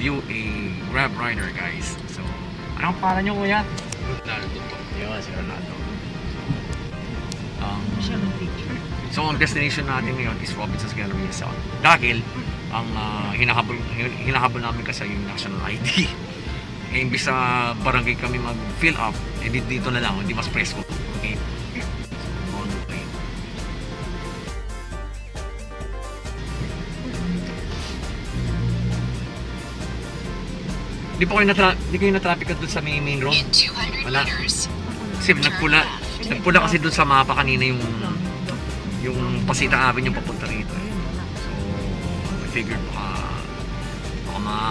review a Grab rider, guys. So, anong pangalan nyo, kuya? Ronaldo. Yun, si Ronaldo. So, ang destination natin ngayon is Robinson's Galleria South. Dahil, ang hinahabol namin kasi yung national ID. Eh, imbis sa barangay kami mag-fill up, eh, dito na lang, hindi mas presko. Okay? Hindi kayo na-traffic ka doon sa main road? Wala. Kasi nagpula kasi doon sa mapa kanina yung pasita amin yung papunta rito. So, I figured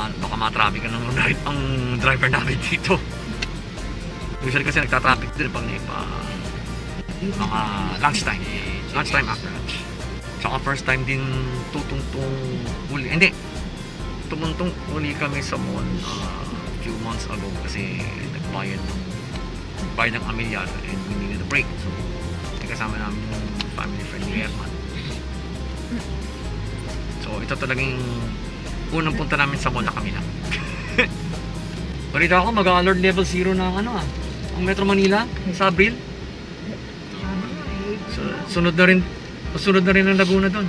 baka ma-traffic ka ng ang driver namin dito. Usually kasi nagta-traffic din pag mga lunchtime. Lunchtime after lunch. Saka first time din tumuntong uli kami sa mall few months ago kasi nagbayad ng amilyado and we needed a break, so kasama namin yung family friend ni Herman. So ito talagang unang punta namin sa mall na kami lang. Parito ako mag-alert level 0 ng ang Metro Manila sa Abril, so sunod na rin ang Laguna doon.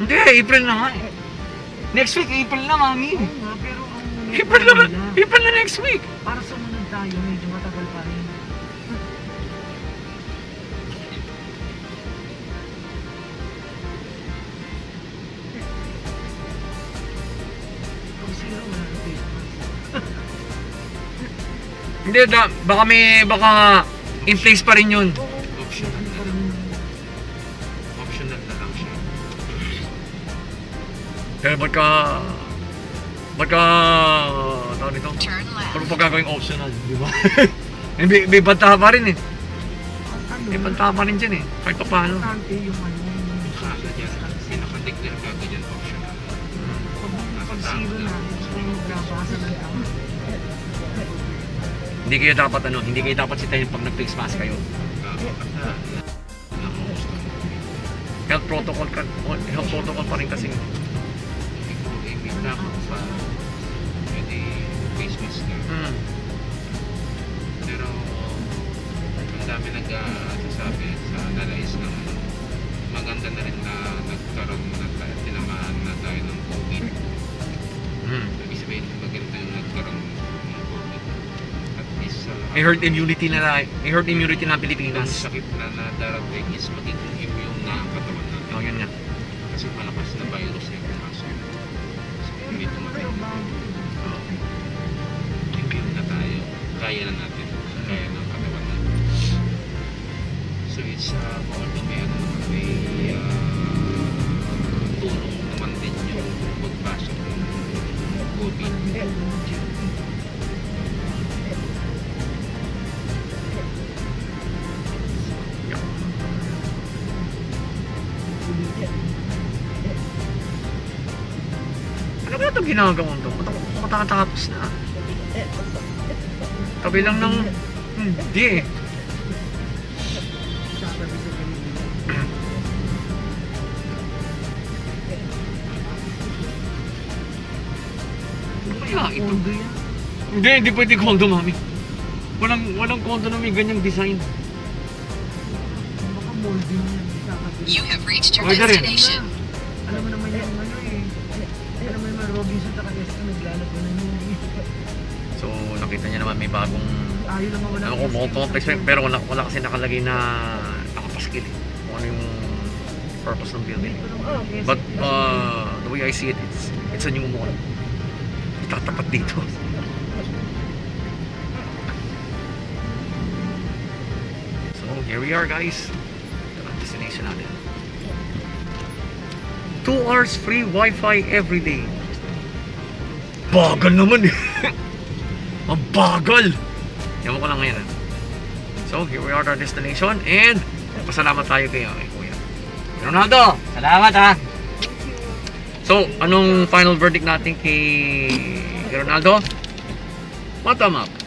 Hindi, April na nga eh. Next week, April na, mami. Oo nga, pero April na next week. Para sumunod tayo, medyo matagal pa rin. Hindi, baka in place pa rin yun. Eh, ba't ka, tawag nito? Parang pagkagawing optional, di ba? May bantaha pa rin eh. May bantaha pa rin dyan eh, kahit pa paano. Pinaka-declare ka ganyan optional. Pag-zero na, nabasa na lang. Hindi kayo dapat sitahin pag nag-face mask kayo. Health protocol pa rin kasi. Ako sa pwede face mask na pero ang dami nagsasabi sa nalais na maganda na rin na nagkaroon na tayo, tinamaan na tayo ng COVID. Ibig sabihin maganda yung nagkaroon ng COVID at least herd immunity na Pilipinas. Ang sakit na nadarating is magiging immune na ang katawan natin. Oh, yun nga. Kasi malakas na virus yung kaso. Immune na tayo, kaya na natin, kaya ng katawan natin. So it's although may tulong naman din yung pagpasok ng COVID. Itong ginagawang doon, matatapos na. Tabi lang ng... Hindi eh. Ano kaya ito? Hindi pwede condo, mami. Walang condo na may ganyang design. Baka molding yan. You have reached your destination. Alam mo naman yan, Robinson Takayas na naglalako na yun. So, nakita niya naman may bagong... Ayaw lang mawala. Ako mukhang complex, pero wala kasi nakalagay na nakapaskil eh. Kung ano yung purpose ng building. But the way I see it, it's a new mall. Itatapat dito. So, here we are, guys. Ito ang destination natin. 2 hours free Wi-Fi every day. Bagal naman eh. Ang bagal. Yaman ko lang ngayon eh. So here we are at our destination and pasalamat tayo kayo kay Kuya Ronaldo. Salamat ha. So anong final verdict natin kay Ronaldo? Bottom up.